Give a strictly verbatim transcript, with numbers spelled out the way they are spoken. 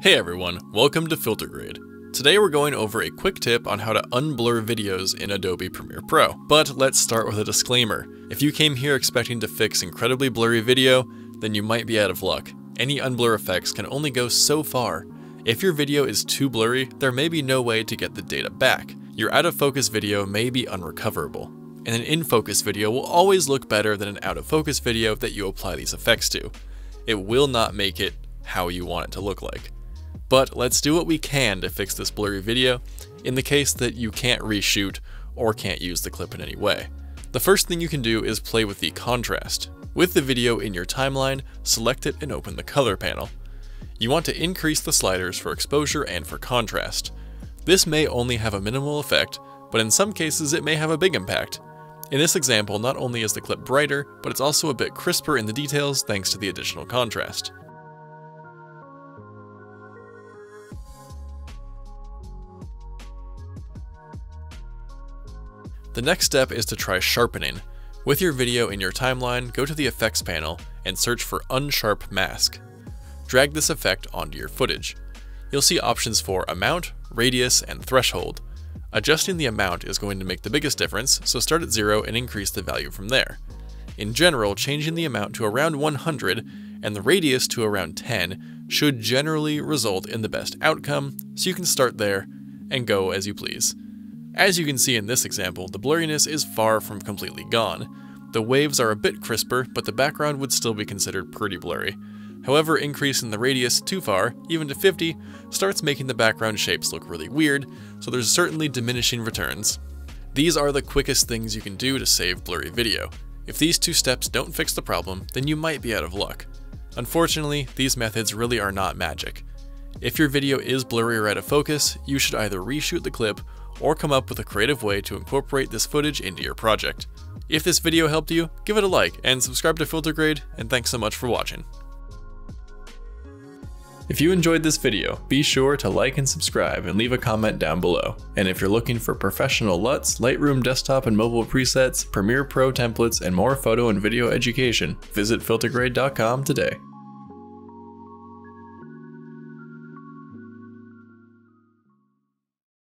Hey everyone, welcome to FilterGrade. Today we're going over a quick tip on how to unblur videos in Adobe Premiere Pro. But let's start with a disclaimer. If you came here expecting to fix incredibly blurry video, then you might be out of luck. Any unblur effects can only go so far. If your video is too blurry, there may be no way to get the data back. Your out-of-focus video may be unrecoverable, and an in-focus video will always look better than an out-of-focus video that you apply these effects to. It will not make it how you want it to look like. But let's do what we can to fix this blurry video in the case that you can't reshoot or can't use the clip in any way. The first thing you can do is play with the contrast. With the video in your timeline, select it and open the color panel. You want to increase the sliders for exposure and for contrast. This may only have a minimal effect, but in some cases it may have a big impact. In this example, not only is the clip brighter, but it's also a bit crisper in the details thanks to the additional contrast. The next step is to try sharpening. With your video in your timeline, go to the effects panel and search for Unsharp Mask. Drag this effect onto your footage. You'll see options for amount, radius, and threshold. Adjusting the amount is going to make the biggest difference, so start at zero and increase the value from there. In general, changing the amount to around one hundred and the radius to around ten should generally result in the best outcome, so you can start there and go as you please. As you can see in this example, the blurriness is far from completely gone. The waves are a bit crisper, but the background would still be considered pretty blurry. However, increasing the radius too far, even to fifty, starts making the background shapes look really weird, so there's certainly diminishing returns. These are the quickest things you can do to save blurry video. If these two steps don't fix the problem, then you might be out of luck. Unfortunately, these methods really are not magic. If your video is blurry or out of focus, you should either reshoot the clip or come up with a creative way to incorporate this footage into your project. If this video helped you, give it a like and subscribe to FilterGrade, and thanks so much for watching. If you enjoyed this video, be sure to like and subscribe and leave a comment down below. And if you're looking for professional L U Ts, Lightroom desktop and mobile presets, Premiere Pro templates, and more photo and video education, visit filtergrade dot com today.